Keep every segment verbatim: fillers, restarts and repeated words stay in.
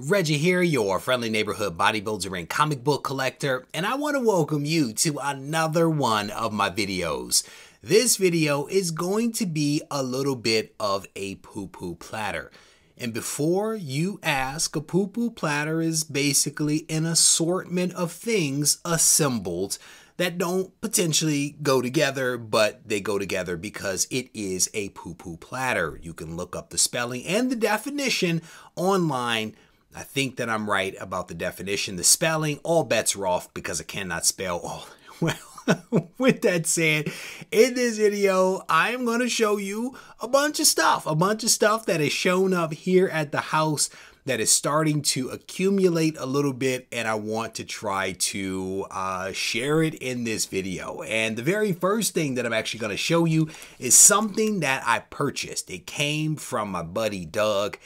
Reggie here, your friendly neighborhood bodybuilder and comic book collector, and I want to welcome you to another one of my videos. This video is going to be a little bit of a poo-poo platter. And before you ask, a poo-poo platter is basically an assortment of things assembled that don't potentially go together, but they go together because it is a poo-poo platter. You can look up the spelling and the definition online. I think that I'm right about the definition. The spelling, all bets are off because I cannot spell all. Well, with that said, in this video, I am going to show you a bunch of stuff, a bunch of stuff that has shown up here at the house that is starting to accumulate a little bit, and I want to try to uh, share it in this video. And the very first thing that I'm actually going to show you is something that I purchased. It came from my buddy Doug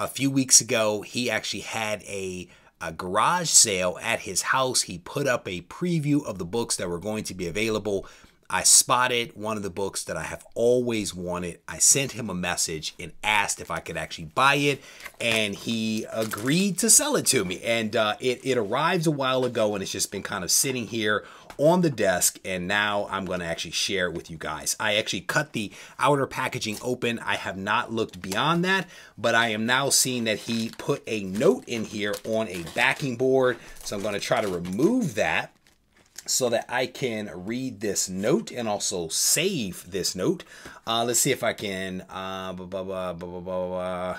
a few weeks ago. He actually had a, a garage sale at his house. He put up a preview of the books that were going to be available. I spotted one of the books that I have always wanted. I sent him a message and asked if I could actually buy it, and he agreed to sell it to me. And uh, it, it arrived a while ago, and it's just been kind of sitting here on the desk, and now I'm going to actually share it with you guys. I actually cut the outer packaging open. I have not looked beyond that, but I am now seeing that he put a note in here on a backing board, so I'm going to try to remove that so that I can read this note and also save this note. Uh, let's see if I can, uh, blah, blah, blah, blah, blah, blah.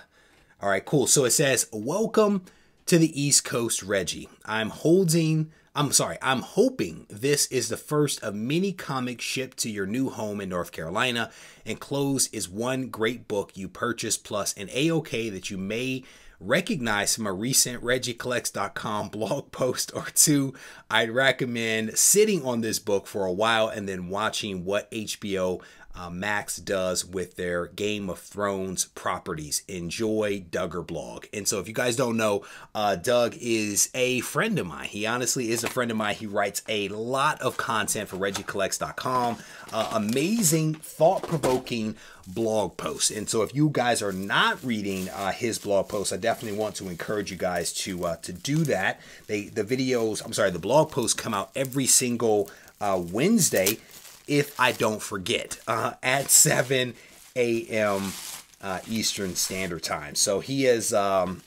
All right, cool. So it says, "Welcome to the East Coast, Reggie. I'm holding, I'm sorry, I'm hoping this is the first of many comics shipped to your new home in North Carolina. Enclosed is one great book you purchased, plus an A O K that you may recognize from a recent Reggie Collects dot com blog post or two. I'd recommend sitting on this book for a while and then watching what H B O uh, Max does with their Game of Thrones properties. Enjoy, Duggar Blog." And so if you guys don't know, uh, Doug is a friend of mine. He honestly is a friend of mine. He writes a lot of content for Reggie Collects dot com. Uh, amazing, thought-provoking blog posts. And so if you guys are not reading uh, his blog posts, I definitely want to encourage you guys to uh, to do that. They the videos, I'm sorry, the blog posts come out every single uh, Wednesday, if I don't forget, uh, at seven A M Uh, Eastern Standard Time. So he has um,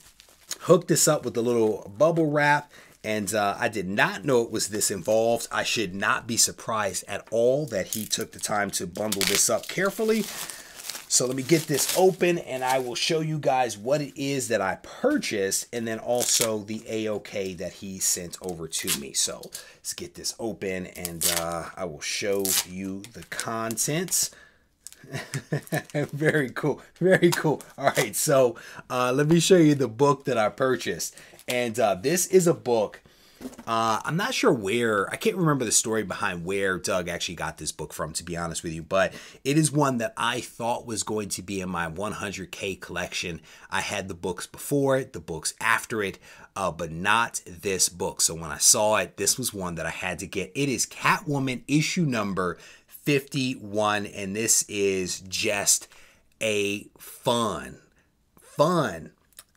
hooked us up with a little bubble wrap. And uh, I did not know it was this involved. I should not be surprised at all that he took the time to bundle this up carefully. So let me get this open and I will show you guys what it is that I purchased and then also the A O K that he sent over to me. So let's get this open and uh, I will show you the contents. Very cool. Very cool. All right. So uh, let me show you the book that I purchased. And uh, this is a book. Uh, I'm not sure where, I can't remember the story behind where Doug actually got this book from, to be honest with you, but it is one that I thought was going to be in my one hundred K collection. I had the books before it, the books after it, uh, but not this book. So when I saw it, this was one that I had to get. It is Catwoman issue number fifty-one, and this is just a fun, fun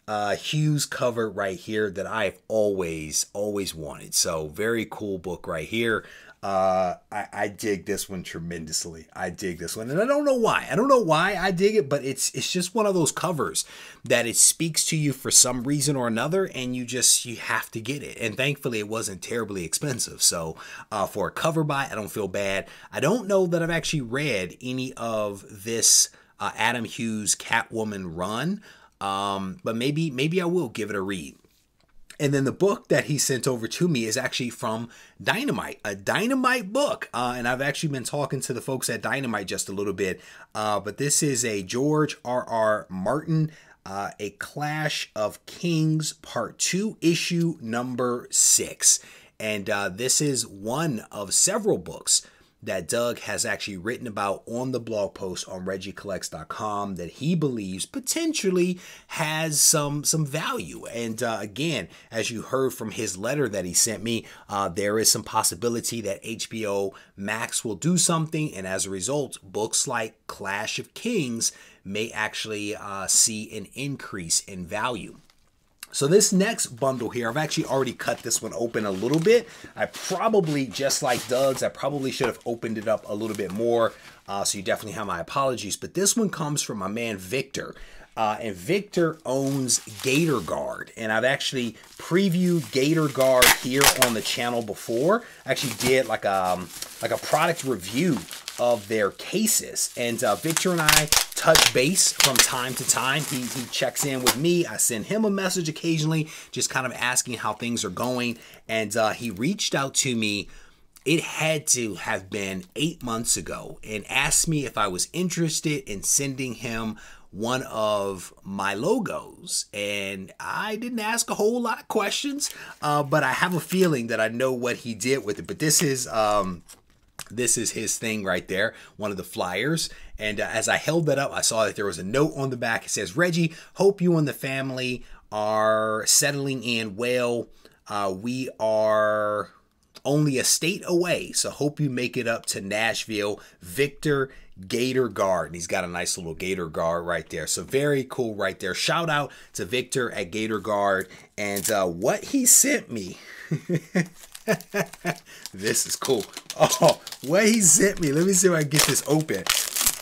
Uh, Hughes cover right here that I've always, always wanted. So very cool book right here. Uh, I, I dig this one tremendously. I dig this one. And I don't know why. I don't know why I dig it, but it's it's just one of those covers that it speaks to you for some reason or another, and you just, you have to get it. And thankfully, it wasn't terribly expensive. So uh, for a cover buy, I don't feel bad. I don't know that I've actually read any of this uh, Adam Hughes Catwoman run. Um, but maybe, maybe I will give it a read. And then the book that he sent over to me is actually from Dynamite, a Dynamite book. Uh, and I've actually been talking to the folks at Dynamite just a little bit. Uh, but this is a George R R Martin, uh, a Clash of Kings part two, issue number six. And, uh, this is one of several books that Doug has actually written about on the blog post on Reggie Collects dot com that he believes potentially has some some value. And uh, again, as you heard from his letter that he sent me, uh, there is some possibility that H B O Max will do something. And as a result, books like Clash of Kings may actually uh, see an increase in value. So this next bundle here, I've actually already cut this one open a little bit. I probably, just like Doug's, I probably should have opened it up a little bit more. Uh, so you definitely have my apologies. But this one comes from my man Victor. Uh, and Victor owns Gator Guard. And I've actually previewed Gator Guard here on the channel before. I actually did like a, like a product review of their cases. And uh, Victor and I touch base from time to time. He, he checks in with me. I send him a message occasionally, just kind of asking how things are going. And uh, he reached out to me. It had to have been eight months ago, and asked me if I was interested in sending him one of my logos. And I didn't ask a whole lot of questions, uh, but I have a feeling that I know what he did with it. But this is um, this is his thing right there, one of the flyers. And uh, as I held that up, I saw that there was a note on the back. It says, "Reggie, hope you and the family are settling in well. Uh, we are only a state away, so hope you make it up to Nashville. Victor, Gator Guard." And he's got a nice little Gator Guard right there. So very cool right there. Shout out to Victor at Gator Guard. And uh, what he sent me. This is cool. Oh, what he sent me. Let me see if I can get this open.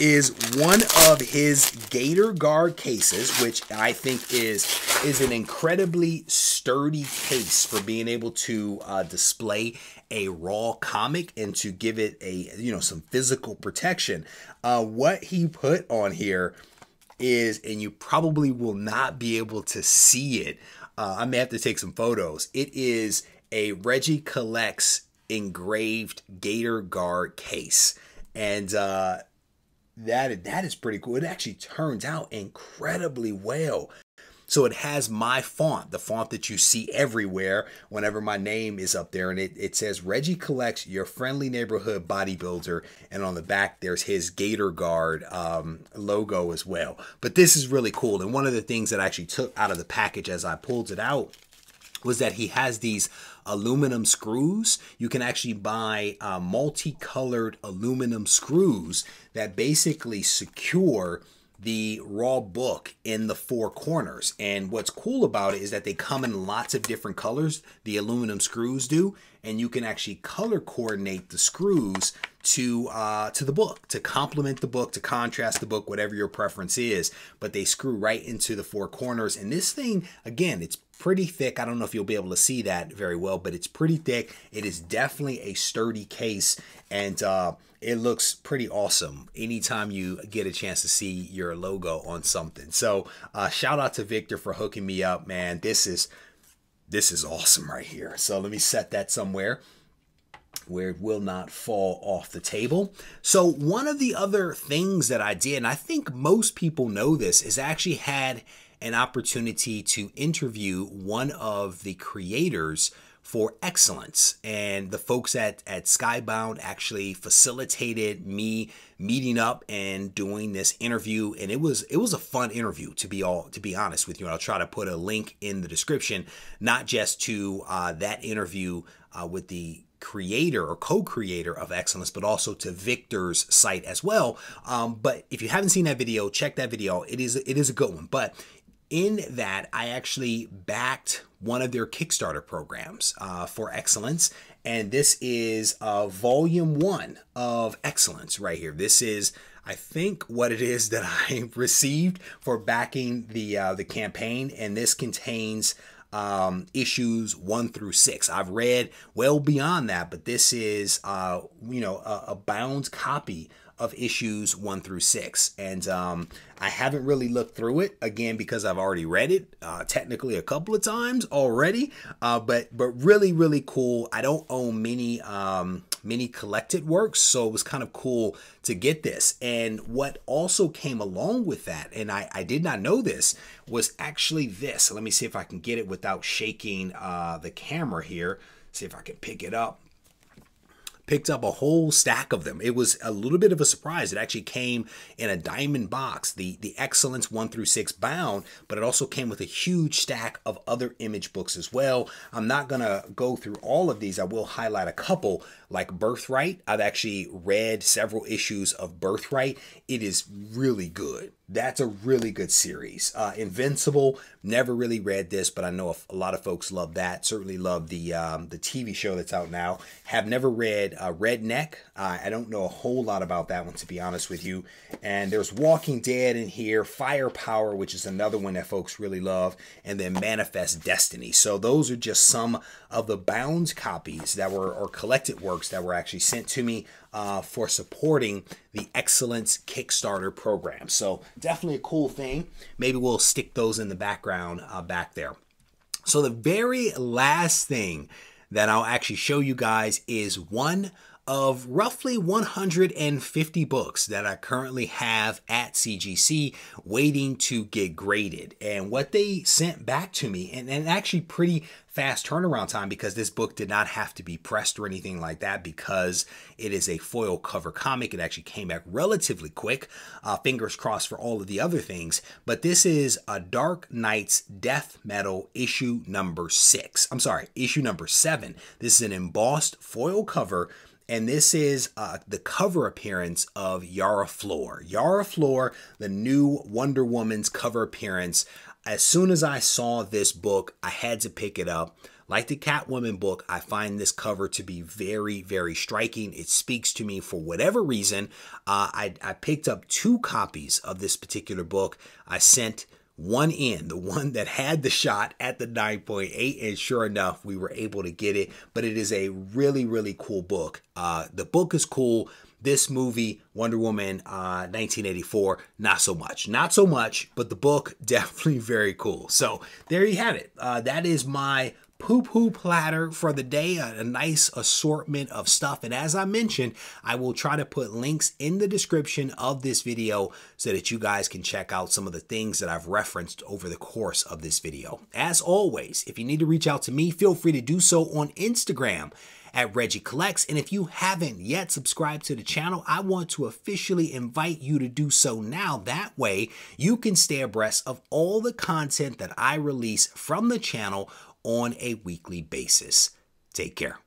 Is one of his Gator Guard cases, which I think is is an incredibly sturdy case for being able to uh, display a raw comic and to give it a you know some physical protection. Uh, what he put on here is, and you probably will not be able to see it. Uh, I may have to take some photos. It is a Reggie Collects engraved Gator Guard case, and uh, That, that is pretty cool. It actually turns out incredibly well. So it has my font, the font that you see everywhere whenever my name is up there. And it, it says, "Reggie Collects, your friendly neighborhood bodybuilder." And on the back, there's his Gator Guard um, logo as well. But this is really cool. And one of the things that I actually took out of the package as I pulled it out was that he has these aluminum screws. You can actually buy uh, multicolored aluminum screws that basically secure the raw book in the four corners. And what's cool about it is that they come in lots of different colors, the aluminum screws do, and you can actually color coordinate the screws to uh, to the book, to complement the book, to contrast the book, whatever your preference is. But they screw right into the four corners. And this thing, again, it's pretty thick. I don't know if you'll be able to see that very well, but it's pretty thick. It is definitely a sturdy case, and uh, it looks pretty awesome anytime you get a chance to see your logo on something. So uh, shout out to Victor for hooking me up, man. This is, this is awesome right here. So let me set that somewhere where it will not fall off the table. So one of the other things that I did, and I think most people know this, is I actually had an opportunity to interview one of the creators for Excellence. And the folks at, at Skybound actually facilitated me meeting up and doing this interview. And it was it was a fun interview, to be all to be honest with you. And I'll try to put a link in the description, not just to uh, that interview uh, with the creator or co-creator of Excellence, but also to Victor's site as well. Um, but if you haven't seen that video, check that video. It is it is a good one. But in that, I actually backed one of their Kickstarter programs uh, for Excellence. And this is uh, volume one of Excellence right here. This is, I think, what it is that I received for backing the, uh, the campaign. And this contains um, issues one through six. I've read well beyond that, but this is, uh, you know, a, a bound copy of issues one through six. And um, I haven't really looked through it again because I've already read it uh, technically a couple of times already. Uh, but but really really cool. I don't own many um, many collected works, so it was kind of cool to get this. And what also came along with that, and I I did not know this, was actually this. Let me see if I can get it without shaking uh, the camera here. See if I can pick it up. Picked up a whole stack of them. It was a little bit of a surprise. It actually came in a diamond box, the, the Excellence one through six bound, but it also came with a huge stack of other image books as well. I'm not going to go through all of these. I will highlight a couple, like Birthright. I've actually read several issues of Birthright. It is really good. that's a really good series. Uh, Invincible, never really read this, but I know a lot of folks love that. Certainly love the um, the T V show that's out now. Have never read uh, Redneck. Uh, I don't know a whole lot about that one, to be honest with you. And there's Walking Dead in here, Firepower, which is another one that folks really love, and then Manifest Destiny. So those are just some of the bound copies that were, or collected works that were actually sent to me uh, for supporting the Excellence Kickstarter program. So definitely a cool thing. Maybe we'll stick those in the background uh, back there. So the very last thing that I'll actually show you guys is one of roughly one hundred fifty books that I currently have at C G C waiting to get graded. And what they sent back to me, and, and actually pretty fast turnaround time, because this book did not have to be pressed or anything like that because it is a foil cover comic. It actually came back relatively quick. Uh, fingers crossed for all of the other things. But this is a Dark Knight's Death Metal issue number six. I'm sorry, issue number seven. This is an embossed foil cover. And this is uh, the cover appearance of Yara Flor. Yara Flor, the new Wonder Woman's cover appearance. As soon as I saw this book, I had to pick it up. Like the Catwoman book, I find this cover to be very, very striking. It speaks to me for whatever reason. Uh, I, I picked up two copies of this particular book. I sent one in, the one that had the shot at the nine point eight, and sure enough, we were able to get it. But it is a really, really cool book. Uh, the book is cool. This movie, Wonder Woman uh, nineteen eighty-four, not so much. Not so much, but the book, definitely very cool. So there you have it. Uh, that is my poo-poo platter for the day, a, a nice assortment of stuff. And as I mentioned, I will try to put links in the description of this video so that you guys can check out some of the things that I've referenced over the course of this video. As always, if you need to reach out to me, feel free to do so on Instagram at ReggieCollects. And if you haven't yet subscribed to the channel, I want to officially invite you to do so now. That way you can stay abreast of all the content that I release from the channel on a weekly basis. Take care.